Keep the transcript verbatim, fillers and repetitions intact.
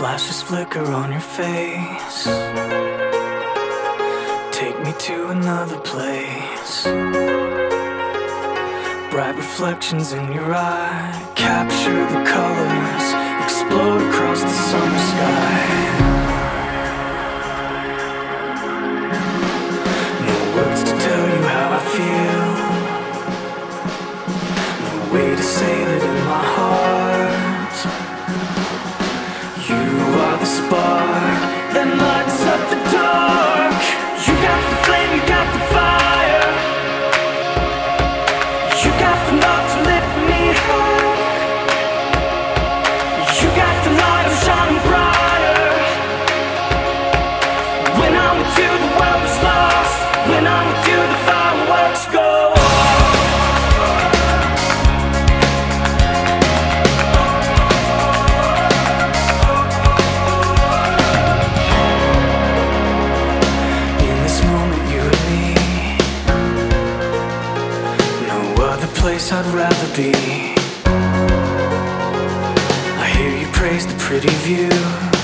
Flashes flicker on your face. Take me to another place. Bright reflections in your eye. Capture the colors. Explode across the summer sky. No words to tell you how I feel. No way to say that in my heart. You are the spark that lights up the dark. You got the flame, you got the fire. You got the love to lift me high. You got the light, I'm shining brighter. When I'm with you, the world is lost. When I'm with you, the fireworks go. I'd rather be. I hear you praise the pretty view.